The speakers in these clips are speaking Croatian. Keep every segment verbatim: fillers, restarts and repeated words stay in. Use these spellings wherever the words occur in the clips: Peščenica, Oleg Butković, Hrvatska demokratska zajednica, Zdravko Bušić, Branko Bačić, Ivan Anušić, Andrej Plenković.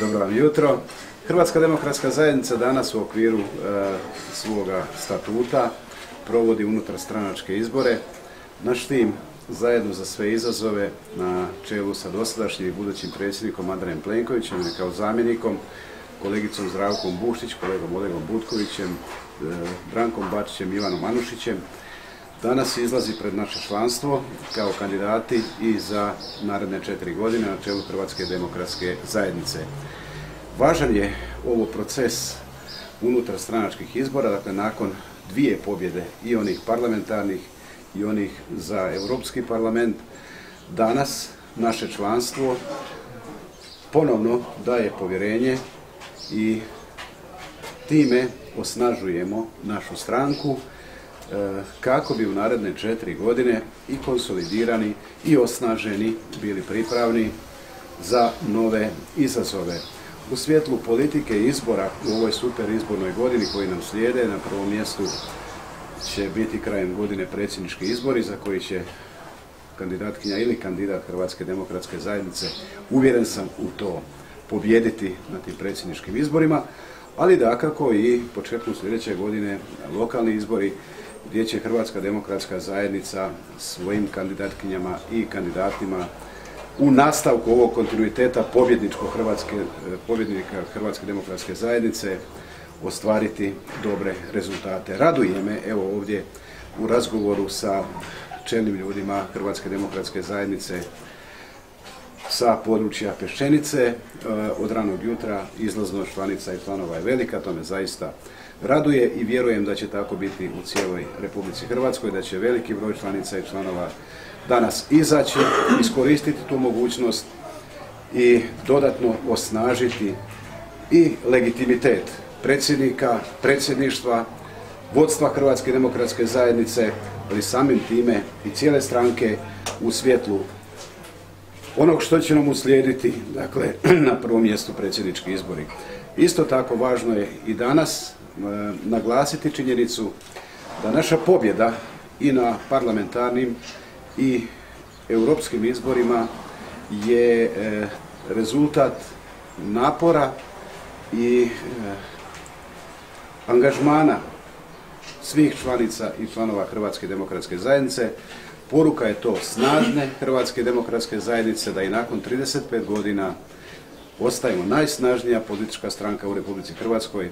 Dobro vam jutro. Hrvatska demokratska zajednica danas u okviru svoga statuta provodi unutarstranačke izbore. Naš tim Zajedno za sve izazove na čelu sa dosadašnjim i budućim predsjednikom Andrejem Plenkovićem kao zamjenikom, kolegicom Zdravkom Bušić, kolegom Olegom Butkovićem, Brankom Bačićem, Ivanom Anušićem. Danas izlazi pred naše članstvo kao kandidati i za naredne četiri godine na čelu Hrvatske demokratske zajednice. Važan je ovo proces unutar stranačkih izbora, dakle nakon dvije pobjede i onih parlamentarnih i onih za Europski parlament. Danas naše članstvo ponovno daje povjerenje i time osnažujemo našu stranku kako bi u naredne četiri godine i konsolidirani i osnaženi bili pripravni za nove izazove. U svjetlu politike izbora u ovoj super izbornoj godini koji nam slijede, na prvom mjestu će biti krajem godine predsjednički izbori za koji će kandidatkinja ili kandidat Hrvatske demokratske zajednice, uvjeren sam u to, pobijediti na tim predsjedničkim izborima, ali dakako i početkom sljedeće godine lokalni izbori gdje će Hrvatska demokratska zajednica svojim kandidatkinjama i kandidatima u nastavku ovog kontinuiteta pobjedničkog pobjednika Hrvatske demokratske zajednice ostvariti dobre rezultate. Raduje me, evo ovdje u razgovoru sa čelnim ljudima Hrvatske demokratske zajednice sa područja Peščenice, od ranog jutra izlaznost članica i članova je velika, to me zaista raduje i vjerujem da će tako biti u cijeloj Republici Hrvatskoj, da će veliki broj članica i članova danas izaći, iskoristiti tu mogućnost i dodatno osnažiti i legitimitet predsjednika, predsjedništva, vodstva Hrvatske demokratske zajednice, ali samim time i cijele stranke u svjetlu onog što će nam uslijediti, dakle, na prvom mjestu predsjednički izbori. Isto tako važno je i danas e, naglasiti činjenicu da naša pobjeda i na parlamentarnim i europskim izborima je e, rezultat napora i e, angažmana svih članica i članova Hrvatske demokratske zajednice. Poruka je to snažne Hrvatske demokratske zajednice da i nakon trideset pet godina ostajemo najsnažnija politička stranka u Republici Hrvatskoj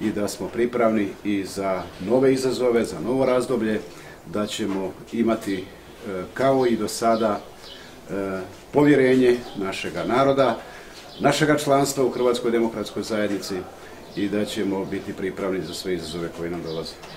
i da smo pripravni i za nove izazove, za novo razdoblje, da ćemo imati kao i do sada povjerenje našega naroda, našega članstva u Hrvatskoj demokratskoj zajednici i da ćemo biti pripravni za sve izazove koje nam dolaze.